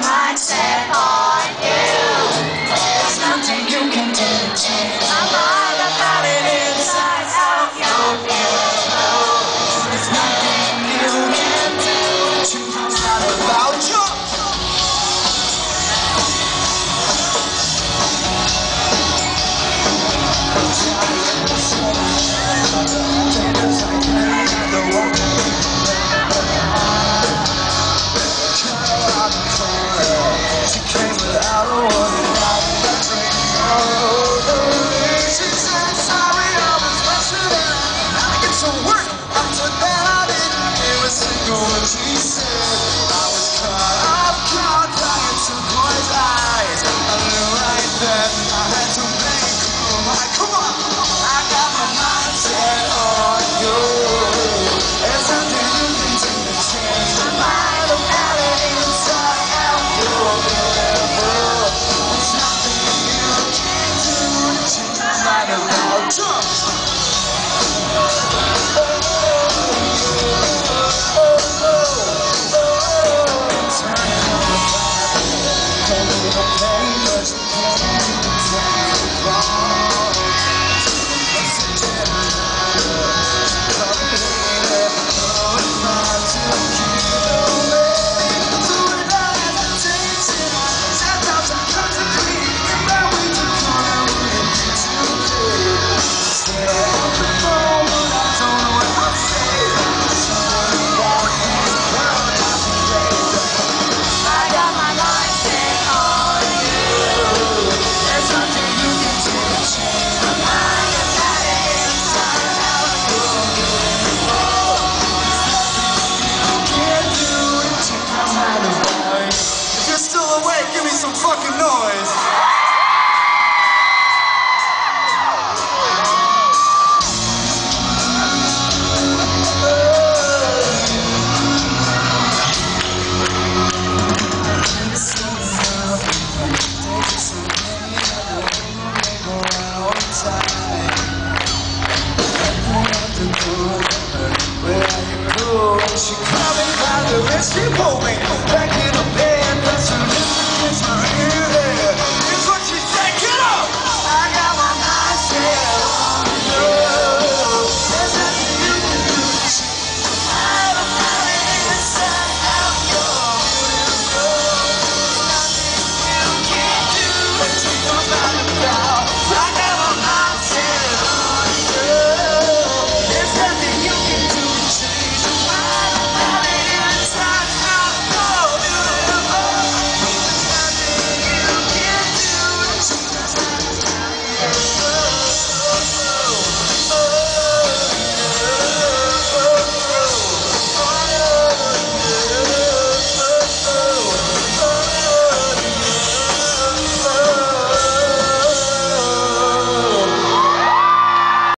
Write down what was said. might step on you. There's nothing you can do to change my mind about it inside out. You're beautiful. There's nothing you can do to find out about you. She said I was caught dying to boys' eyes. I knew right then I had to make a move. Like, come on, I got my mind set on you. There's nothing you can do to change my mind about it inside out. You're beautiful. There's nothing you can do to change my mind about you. Give me some fucking noise.